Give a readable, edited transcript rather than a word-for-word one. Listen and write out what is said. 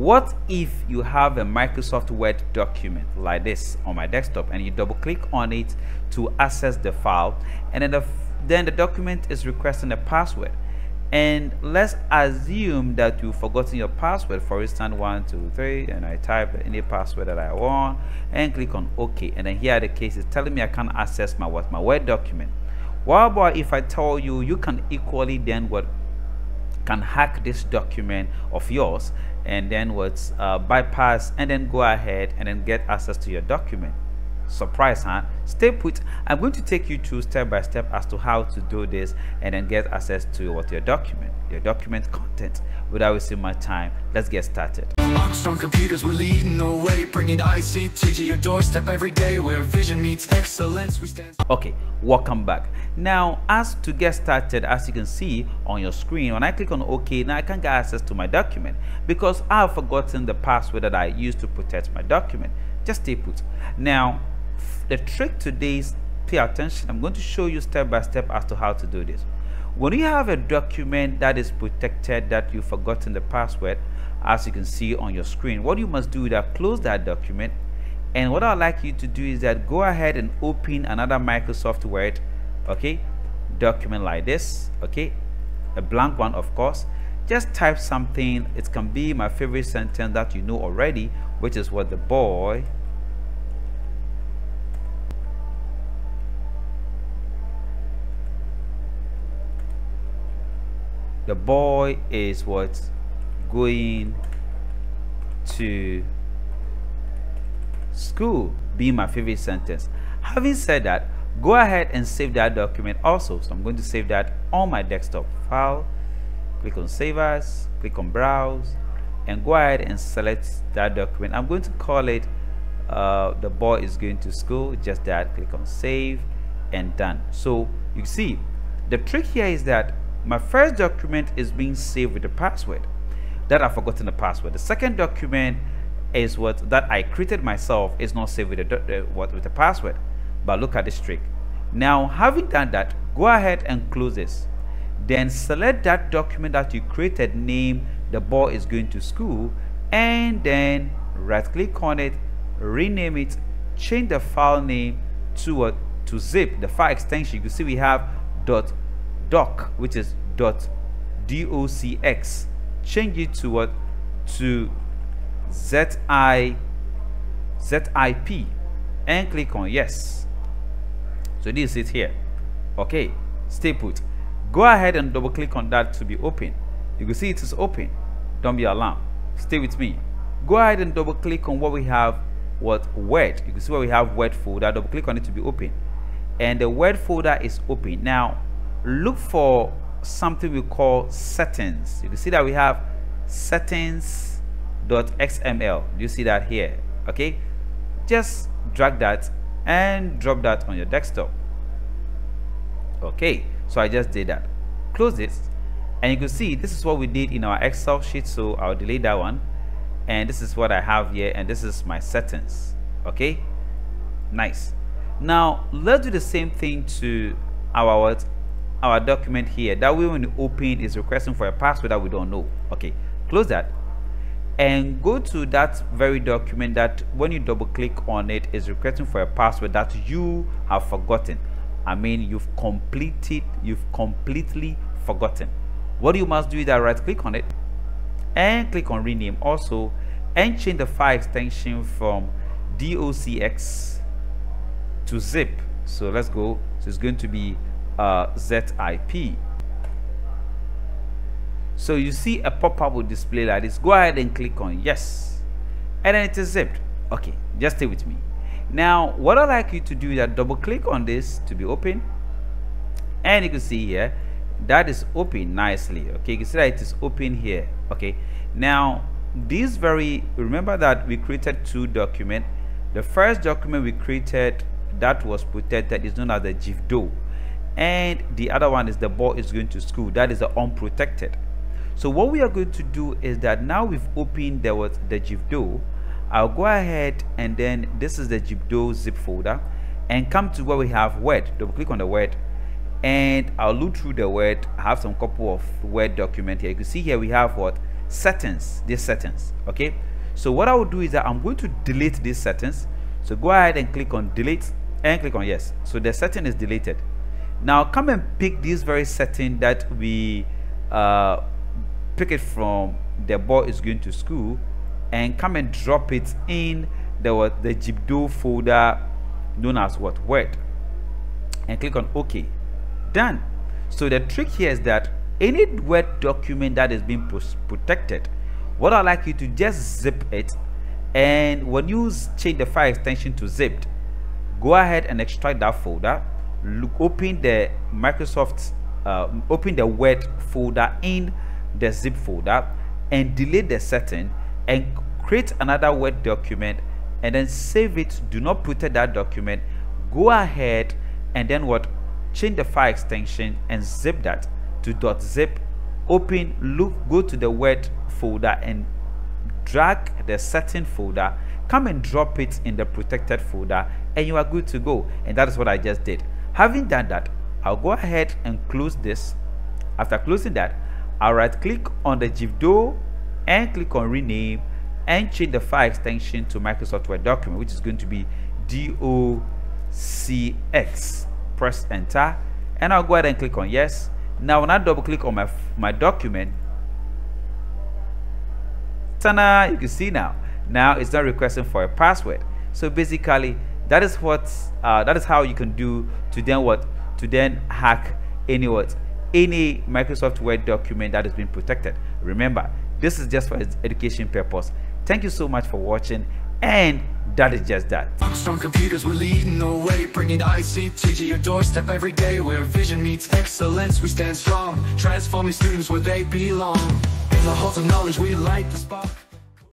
What if you have a Microsoft Word document like this on my desktop, and you double click on it to access the file, and then the document is requesting a password, and let's assume that you've forgotten your password, for instance 123, and I type any password that I want and click on OK, and then here are the cases telling me I can't access my Word document. What about if I tell you you can equally then can hack this document of yours, and then bypass and then go ahead and then get access to your document? Surprise, huh? Stay put. I'm going to take you through step by step as to how to do this and then get access to your document content. Without wasting my time, let's get started. Armstrong Computers, we're leading the way, bringing ICT to your doorstep every day, where vision meets excellence. Okay, welcome back. Now, as to get started, as you can see on your screen, when I click on OK, now I can get access to my document because I've forgotten the password that I used to protect my document. Just stay put. Now, the trick today is pay attention. I'm going to show you step by step as to how to do this. When you have a document that is protected that you've forgotten the password, as you can see on your screen, what you must do is that close that document, and what I'd like you to do is that go ahead and open another Microsoft Word document like this, a blank one, of course. Just type something. It can be my favorite sentence that you know already, which is what the boy is going to school. Be my favorite sentence. Having said that, go ahead and save that document also. So I'm going to save that on my desktop file. Click on Save As, click on Browse, and go ahead and select that document. I'm going to call it The Boy is Going to School, just that. Click on Save and Done. So you see, the trick here is that my first document is being saved with the password that I've forgotten the password. The second document is that I created myself is not saved with the password. But look at this trick. Now, having done that, go ahead and close this. Then select that document that you created, name The Boy is Going to School, and then right click on it, rename it, change the file name to zip, the file extension. You can see we have .doc, which is .docx. Change it to zip, and click on yes. So this is it here. Okay, stay put. Go ahead and double click on that to be open. You can see it is open. Don't be alarmed. Stay with me. Go ahead and double click on what we have, Word. You can see where we have Word folder. Double click on it to be open. And the Word folder is open. Now, look for something we call settings. You can see that we have settings.xml. Do you see that here? Okay. Just drag that and drop that on your desktop. Okay. So I just did that. Close this, and you can see this is what we did in our Excel sheet. So I'll delete that one, and this is what I have here, and this is my settings. Okay, nice. Now let's do the same thing to our document here. That way when you open, it's requesting for a password that we don't know. Okay, close that, and go to that very document that when you double click on it is requesting for a password that you have forgotten. I mean, you've completely forgotten. What you must do is that right click on it and click on rename also, and change the file extension from docx to zip. So let's go. So it's going to be zip. So you see a pop-up will display like this. Go ahead and click on yes, and then it is zipped. Okay, just stay with me. Now, what I'd like you to do is that double click on this to be open, and you can see here that is open nicely. Okay, you can see that it is open here. Okay, now remember that we created two documents. The first document we created that was protected is known as the GIFDO, and the other one is The Boy is Going to School, that is the unprotected. So what we are going to do is that now we've opened the GIFDO. I'll go ahead, and then this is the GIFDO zip folder, and come to where we have Word. Double click on the Word, and I'll look through the Word. I have some couple of Word document here. You can see here we have settings, these settings. Okay, so what I will do is that I'm going to delete these settings. So go ahead and click on delete and click on yes. So the setting is deleted. Now come and pick this very setting that we pick it from the boy is going to school, and come and drop it in the Jibdo folder known as what, Word, and click on OK. Done. So the trick here is that any Word document that is being protected, what I'd like you to just zip it, and when you change the file extension to zipped, go ahead and extract that folder. Look, open the Microsoft, open the Word folder in the zip folder, and delete the setting, and create another Word document, and then save it. Do not protect that document. Go ahead and then what, change the file extension and zip that to .zip. Open, look, go to the Word folder and drag the setting folder, come and drop it in the protected folder, and you are good to go. And that is what I just did. Having done that, I'll go ahead and close this. After closing that, I'll right click on the Jibdo and click on rename, and change the file extension to Microsoft Word document, which is going to be docx. Press enter, and I'll go ahead and click on yes. Now when I double click on my document, ta-da, you can see now it's not requesting for a password. So basically that is what that is how you can do to then what, to then hack any Microsoft Word document that has been protected. Remember, this is just for education purpose. Thank you so much for watching, and that is just that. From computers we're leading the way, bringing ICT to your doorstep every day, where vision meets excellence we stand strong, transforming students where they belong. In the halls of knowledge we light the spark.